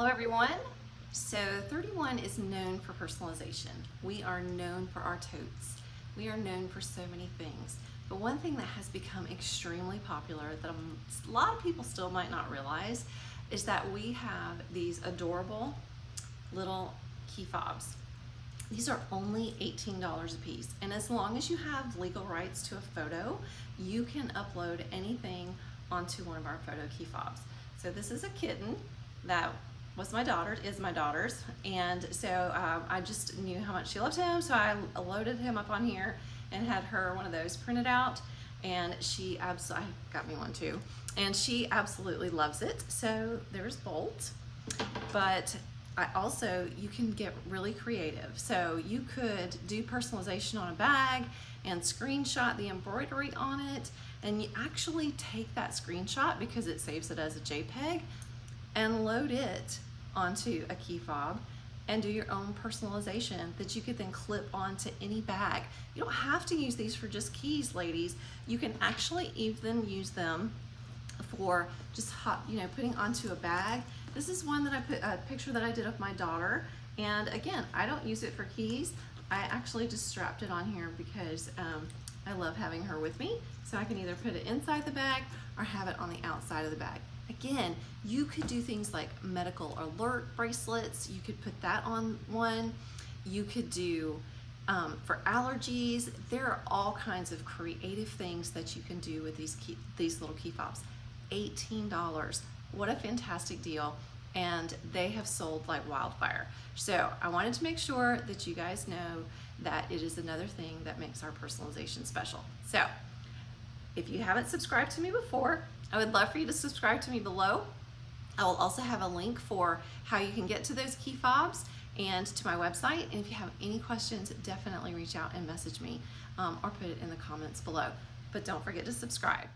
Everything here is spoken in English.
Hello everyone. So 31 is known for personalization. We are known for our totes. We are known for so many things. But one thing that has become extremely popular that a lot of people still might not realize is that we have these adorable little key fobs. These are only $18 a piece. And as long as you have legal rights to a photo, you can upload anything onto one of our photo key fobs. So this is a kitten that was my daughter's, is my daughter's. And so I just knew how much she loved him. So I loaded him up on here and had her one of those printed out. And she absolutely, I got me one too. And she absolutely loves it. So there's Bolt, but I also, you can get really creative. So you could do personalization on a bag and screenshot the embroidery on it. And you actually take that screenshot because it saves it as a JPEG and load it onto a key fob and do your own personalization that you could then clip onto any bag. You don't have to use these for just keys, ladies. You can actually even use them for just hot, you know, putting onto a bag. This is one that I put a picture that I did of my daughter. And again, I don't use it for keys. I actually just strapped it on here because I love having her with me. So I can either put it inside the bag or have it on the outside of the bag. Again, you could do things like medical alert bracelets. You could put that on one. You could do for allergies. There are all kinds of creative things that you can do with these little key fobs. $18. What a fantastic deal. And they have sold like wildfire. So I wanted to make sure that you guys know that it is another thing that makes our personalization special. So if you haven't subscribed to me before, I would love for you to subscribe to me below. I will also have a link for how you can get to those key fobs and to my website. And if you have any questions, definitely reach out and message me or put it in the comments below. But don't forget to subscribe.